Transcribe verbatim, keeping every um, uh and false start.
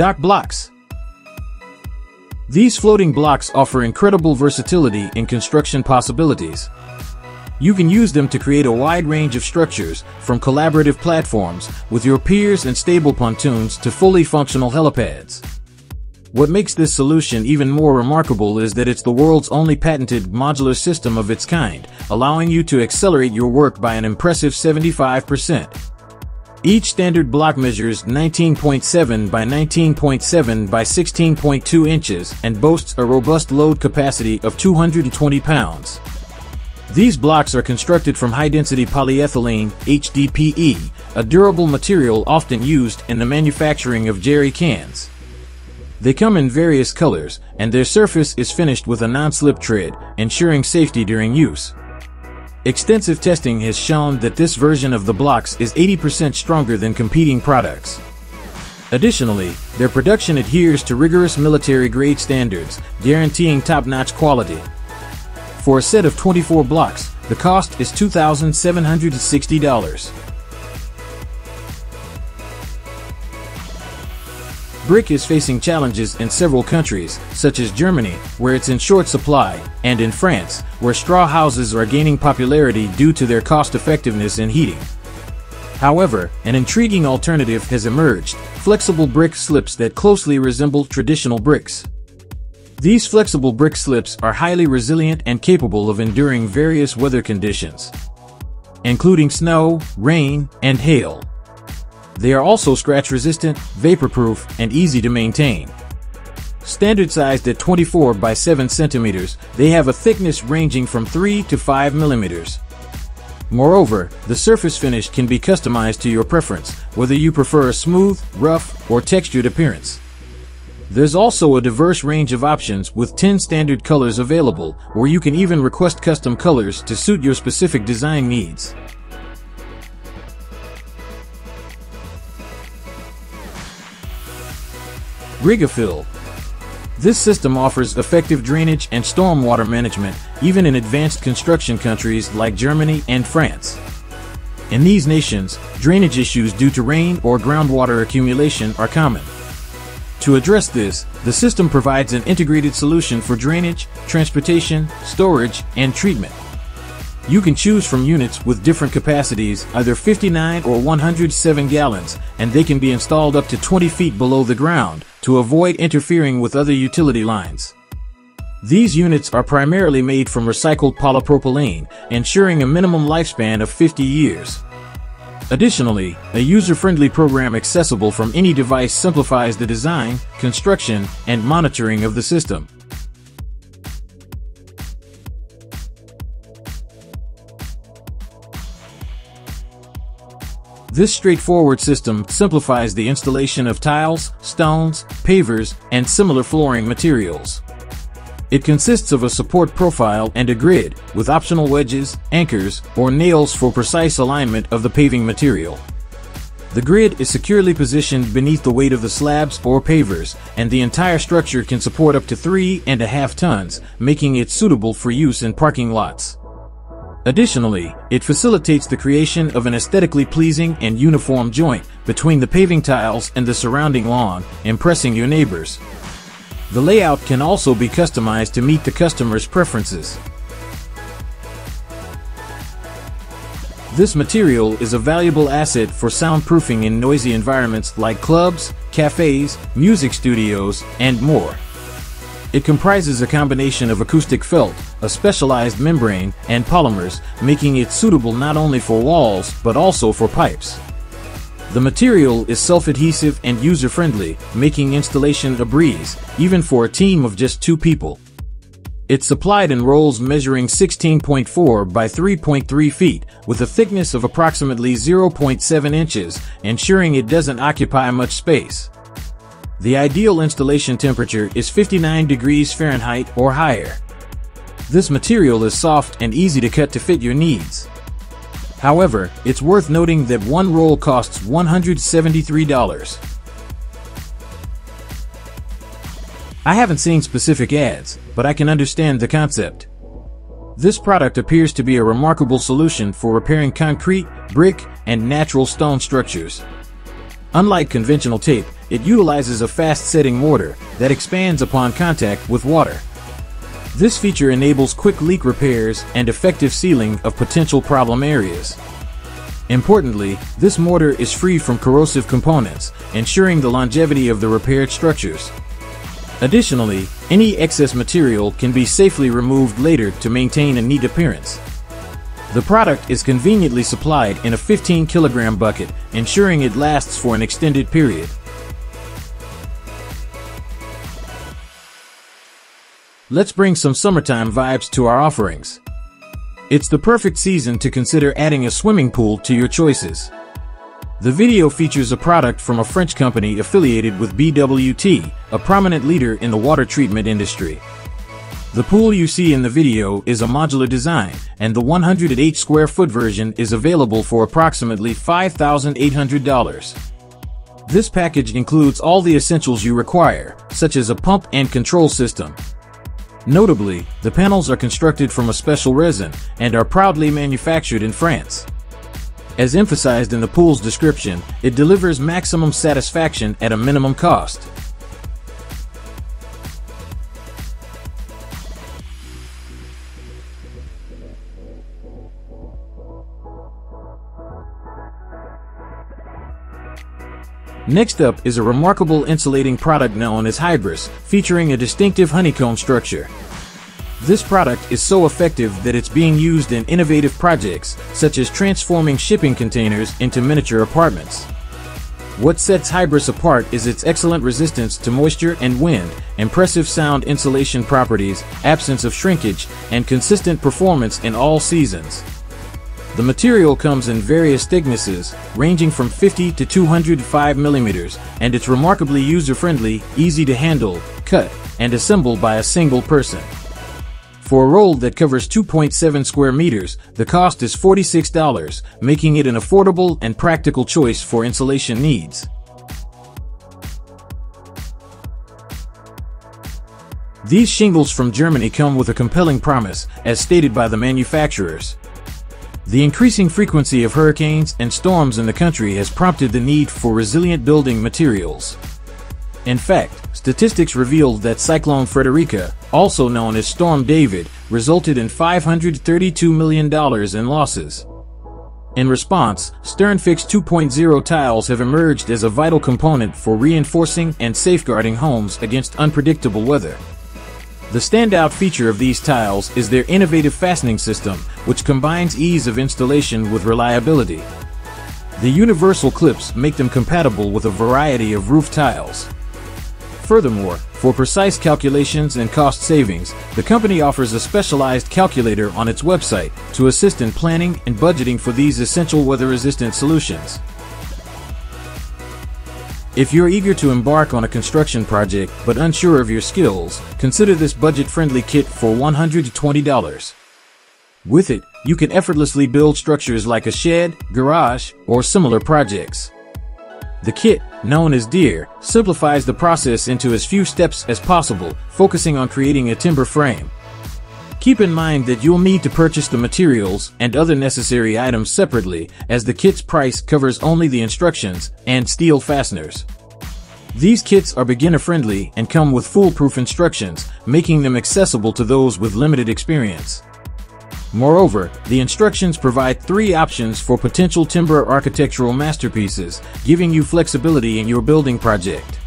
Dock Blocks. These floating blocks offer incredible versatility in construction possibilities. You can use them to create a wide range of structures, from collaborative platforms with your peers and stable pontoons to fully functional helipads. What makes this solution even more remarkable is that it's the world's only patented modular system of its kind, allowing you to accelerate your work by an impressive seventy-five percent. Each standard block measures nineteen point seven by nineteen point seven by sixteen point two inches and boasts a robust load capacity of two hundred twenty pounds. These blocks are constructed from high-density polyethylene, H D P E, a durable material often used in the manufacturing of jerry cans. They come in various colors, and their surface is finished with a non-slip tread, ensuring safety during use. Extensive testing has shown that this version of the blocks is eighty percent stronger than competing products. Additionally, their production adheres to rigorous military-grade standards, guaranteeing top-notch quality. For a set of twenty-four blocks, the cost is two thousand seven hundred sixty dollars. Brick is facing challenges in several countries, such as Germany, where it's in short supply, and in France, where straw houses are gaining popularity due to their cost-effectiveness in heating. However, an intriguing alternative has emerged: flexible brick slips that closely resemble traditional bricks. These flexible brick slips are highly resilient and capable of enduring various weather conditions, including snow, rain, and hail. They are also scratch-resistant, vapor-proof, and easy to maintain. Standard sized at twenty-four by seven centimeters, they have a thickness ranging from three to five millimeters. Moreover, the surface finish can be customized to your preference, whether you prefer a smooth, rough, or textured appearance. There's also a diverse range of options with ten standard colors available, or you can even request custom colors to suit your specific design needs. Rigofill. This system offers effective drainage and stormwater management, even in advanced construction countries like Germany and France. In these nations, drainage issues due to rain or groundwater accumulation are common. To address this, the system provides an integrated solution for drainage, transportation, storage, and treatment. You can choose from units with different capacities, either fifty-nine or one hundred seven gallons, and they can be installed up to twenty feet below the ground to avoid interfering with other utility lines. These units are primarily made from recycled polypropylene, ensuring a minimum lifespan of fifty years. Additionally, a user-friendly program accessible from any device simplifies the design, construction, and monitoring of the system. This straightforward system simplifies the installation of tiles, stones, pavers, and similar flooring materials. It consists of a support profile and a grid, with optional wedges, anchors, or nails for precise alignment of the paving material. The grid is securely positioned beneath the weight of the slabs or pavers, and the entire structure can support up to three and a half tons, making it suitable for use in parking lots. Additionally, it facilitates the creation of an aesthetically pleasing and uniform joint between the paving tiles and the surrounding lawn, impressing your neighbors. The layout can also be customized to meet the customer's preferences. This material is a valuable asset for soundproofing in noisy environments like clubs, cafes, music studios, and more. It comprises a combination of acoustic felt, a specialized membrane, and polymers, making it suitable not only for walls but also for pipes. The material is self-adhesive and user-friendly, making installation a breeze, even for a team of just two people. It's supplied in rolls measuring sixteen point four by three point three feet, with a thickness of approximately zero point seven inches, ensuring it doesn't occupy much space. The ideal installation temperature is fifty-nine degrees Fahrenheit or higher. This material is soft and easy to cut to fit your needs. However, it's worth noting that one roll costs one hundred seventy-three dollars. I haven't seen specific ads, but I can understand the concept. This product appears to be a remarkable solution for repairing concrete, brick, and natural stone structures. Unlike conventional tape, it utilizes a fast-setting mortar that expands upon contact with water. This feature enables quick leak repairs and effective sealing of potential problem areas. Importantly, this mortar is free from corrosive components, ensuring the longevity of the repaired structures. Additionally, any excess material can be safely removed later to maintain a neat appearance. The product is conveniently supplied in a fifteen kilogram bucket, ensuring it lasts for an extended period. Let's bring some summertime vibes to our offerings. It's the perfect season to consider adding a swimming pool to your choices. The video features a product from a French company affiliated with B W T, a prominent leader in the water treatment industry. The pool you see in the video is a modular design, and the one hundred eight square foot version is available for approximately five thousand eight hundred dollars. This package includes all the essentials you require, such as a pump and control system. Notably, the panels are constructed from a special resin and are proudly manufactured in France. As emphasized in the pool's description, it delivers maximum satisfaction at a minimum cost. Next up is a remarkable insulating product known as Hybris, featuring a distinctive honeycomb structure. This product is so effective that it's being used in innovative projects, such as transforming shipping containers into miniature apartments. What sets Hybris apart is its excellent resistance to moisture and wind, impressive sound insulation properties, absence of shrinkage, and consistent performance in all seasons. The material comes in various thicknesses, ranging from fifty to two hundred five millimeters, and it's remarkably user-friendly, easy to handle, cut, and assemble by a single person. For a roll that covers two point seven square meters, the cost is forty-six dollars, making it an affordable and practical choice for insulation needs. These shingles from Germany come with a compelling promise, as stated by the manufacturers. The increasing frequency of hurricanes and storms in the country has prompted the need for resilient building materials. In fact, statistics revealed that Cyclone Frederica, also known as Storm David, resulted in five hundred thirty-two million dollars in losses. In response, Sturmfix two point oh tiles have emerged as a vital component for reinforcing and safeguarding homes against unpredictable weather. The standout feature of these tiles is their innovative fastening system, which combines ease of installation with reliability. The universal clips make them compatible with a variety of roof tiles. Furthermore, for precise calculations and cost savings, the company offers a specialized calculator on its website to assist in planning and budgeting for these essential weather-resistant solutions. If you're eager to embark on a construction project but unsure of your skills, consider this budget-friendly kit for one hundred twenty dollars. With it, you can effortlessly build structures like a shed, garage, or similar projects. The kit, known as DEER, simplifies the process into as few steps as possible, focusing on creating a timber frame. Keep in mind that you'll need to purchase the materials and other necessary items separately, as the kit's price covers only the instructions and steel fasteners. These kits are beginner-friendly and come with foolproof instructions, making them accessible to those with limited experience. Moreover, the instructions provide three options for potential timber architectural masterpieces, giving you flexibility in your building project.